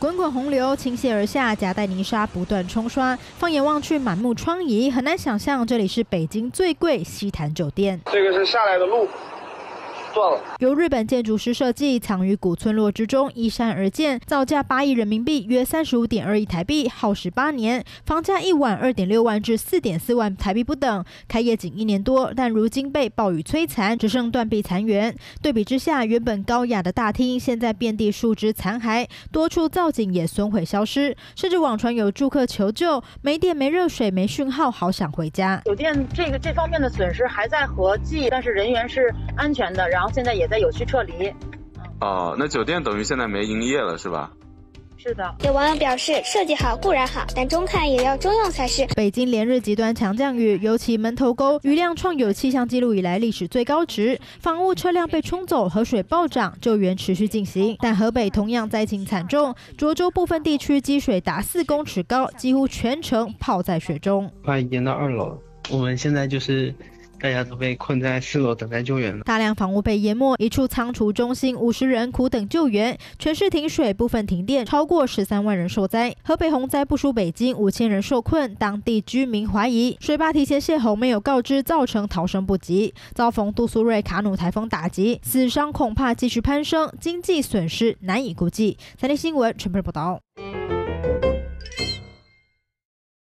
滚滚洪流倾泻而下，夹带泥沙不断冲刷。放眼望去，满目疮痍，很难想象这里是北京最贵西坛酒店。这个是下来的路。 由日本建筑师设计，藏于古村落之中，依山而建，造价8亿人民币，约35.2亿台币，耗时8年，房价1晚2.6万至4.4万台币不等。开业仅1年多，但如今被暴雨摧残，只剩断壁残垣。对比之下，原本高雅的大厅，现在遍地树枝残骸，多处造景也损毁消失，甚至网传有住客求救：没电、没热水、没讯号，好想回家。酒店这方面的损失还在合计，但是人员是安全的。 然后现在也在有序撤离。哦，那酒店等于现在没营业了，是吧？ 是的，有网友表示，设计好固然好，但中看也要中用才是。北京连日极端强降雨，尤其门头沟雨量创有气象记录以来历史最高值，房屋车辆被冲走，河水暴涨，救援持续进行。但河北同样灾情惨重，涿州部分地区积水达4公尺高，几乎全城泡在水中，快淹到2楼。我们现在就是。 大家都被困在4楼等待救援了。大量房屋被淹没，一处仓储中心50人苦等救援，全市停水，部分停电，超过13万人受灾。河北洪灾不输北京，5000人受困，当地居民怀疑水坝提前泄洪没有告知，造成逃生不及。遭逢杜苏芮、卡努台风打击，死伤恐怕继续攀升，经济损失难以估计。3立新闻陈佩报道。